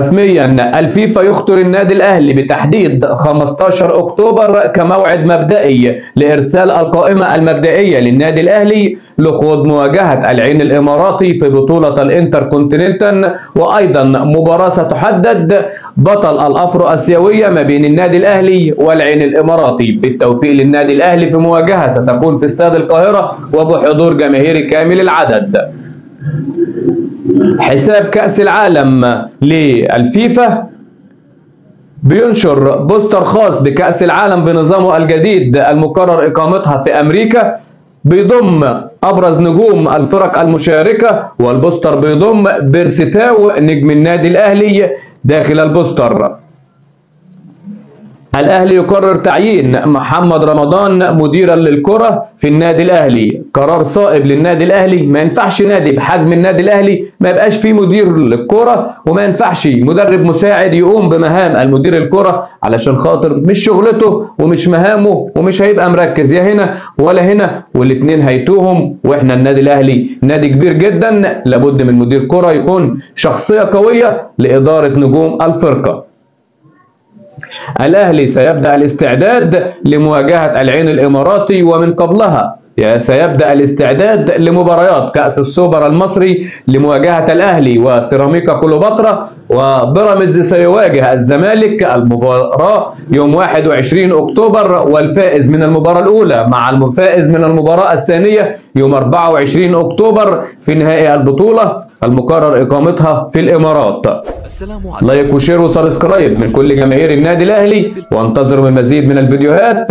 رسميا الفيفا يخطر النادي الاهلي بتحديد 15 اكتوبر كموعد مبدئي لارسال القائمه المبدئيه للنادي الاهلي لخوض مواجهه العين الاماراتي في بطوله الانتركونتيننتال، وايضا مباراه ستحدد بطل الافرو اسيويه ما بين النادي الاهلي والعين الاماراتي. بالتوفيق للنادي الاهلي في مواجهه ستكون في استاد القاهره وبحضور جماهيري كامل العدد. حساب كأس العالم للفيفا بينشر بوستر خاص بكأس العالم بنظامه الجديد المقرر إقامتها في أمريكا، بيضم أبرز نجوم الفرق المشاركة، والبوستر بيضم بيرسي تاو نجم النادي الأهلي داخل البوستر. الأهلي يقرر تعيين محمد رمضان مديرا للكرة في النادي الأهلي، قرار صائب للنادي الأهلي. ما ينفعش نادي بحجم النادي الأهلي ما يبقاش فيه مدير للكرة، وما ينفعش مدرب مساعد يقوم بمهام المدير الكرة، علشان خاطر مش شغلته ومش مهامه ومش هيبقى مركز يا هنا ولا هنا، والاتنين هيتوهم. واحنا النادي الأهلي نادي كبير جدا، لابد من مدير كرة يكون شخصية قوية لإدارة نجوم الفرقة. الأهلي سيبدأ الاستعداد لمواجهة العين الإماراتي، ومن قبلها سيبدأ الاستعداد لمباريات كأس السوبر المصري لمواجهة الأهلي وسيراميكا كليوباترا، وبيراميدز سيواجه الزمالك. المباراة يوم 21 أكتوبر، والفائز من المباراة الأولى مع الفائز من المباراة الثانية يوم 24 أكتوبر في نهائي البطولة المقرر إقامتها في الإمارات. لايك وشير وسبسكرايب من كل جماهير النادي الأهلي، وانتظروا المزيد من الفيديوهات.